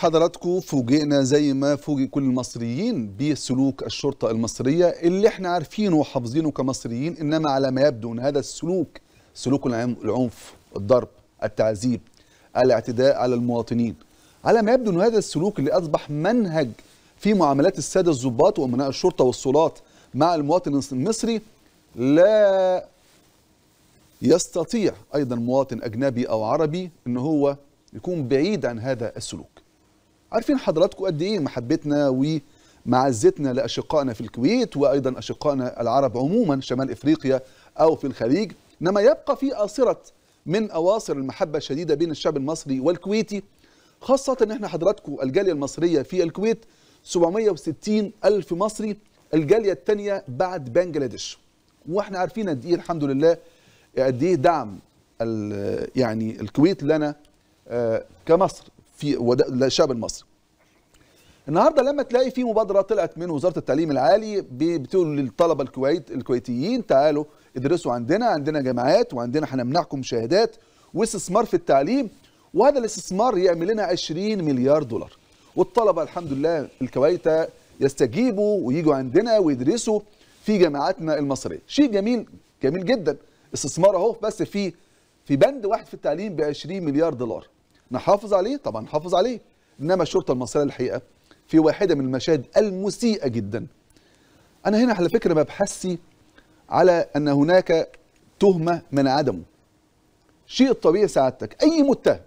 حضراتكم فوجئنا زي ما فوجئ كل المصريين بسلوك الشرطة المصرية اللي احنا عارفينه وحافظينه كمصريين، انما على ما يبدو ان هذا السلوك سلوك العنف، الضرب، التعذيب، الاعتداء على المواطنين، على ما يبدو ان هذا السلوك اللي اصبح منهج في معاملات السادة الضباط وامناء الشرطة والصولات مع المواطن المصري، لا يستطيع ايضا مواطن اجنبي او عربي ان هو يكون بعيد عن هذا السلوك. عارفين حضراتكم قد ايه محبتنا ومعزتنا لاشقائنا في الكويت وايضا اشقائنا العرب عموما شمال افريقيا او في الخليج، انما يبقى في قاصره من اواصر المحبه الشديده بين الشعب المصري والكويتي، خاصه ان احنا حضراتكم الجاليه المصريه في الكويت 760 الف مصري، الجاليه الثانيه بعد بنجلاديش، واحنا عارفين قد ايه الحمد لله قد ايه دعم يعني الكويت لنا كمصر في الشعب المصري. النهارده لما تلاقي في مبادره طلعت من وزاره التعليم العالي بتقول للطلبه الكويتيين تعالوا ادرسوا عندنا جامعات وعندنا هنمنحكم شهادات واستثمار في التعليم، وهذا الاستثمار يعمل لنا 20 مليار دولار، والطلبه الحمد لله الكويتة يستجيبوا ويجوا عندنا ويدرسوا في جامعاتنا المصريه. شيء جميل جميل جدا، استثمار اهو بس في بند واحد في التعليم ب 20 مليار دولار. نحافظ عليه طبعا نحافظ عليه، انما الشرطه المصريه الحقيقه في واحده من المشاهد المسيئه جدا. انا هنا على فكره ببحثي على ان هناك تهمه من عدمه. شيء الطبيعي سعادتك اي متهم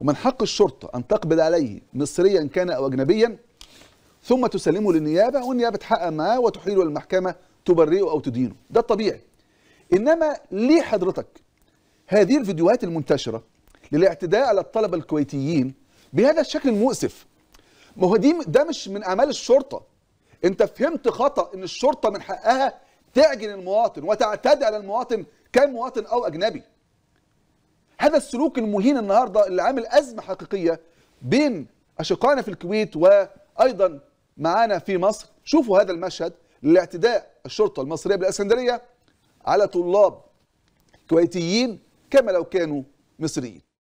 ومن حق الشرطه ان تقبض عليه مصريا كان او اجنبيا ثم تسلمه للنيابه والنيابه تحقق معاه وتحيله للمحكمه تبرئه او تدينه، ده الطبيعي. انما ليه حضرتك هذه الفيديوهات المنتشره للاعتداء على الطلبه الكويتيين بهذا الشكل المؤسف؟ ما هو ده مش من اعمال الشرطه. انت فهمت خطا ان الشرطه من حقها تعجن المواطن وتعتدي على المواطن كان مواطن او اجنبي. هذا السلوك المهين النهارده اللي عامل ازمه حقيقيه بين اشقائنا في الكويت وايضا معانا في مصر. شوفوا هذا المشهد لاعتداء الشرطه المصريه بالاسكندريه على طلاب كويتيين كما لو كانوا مصريين.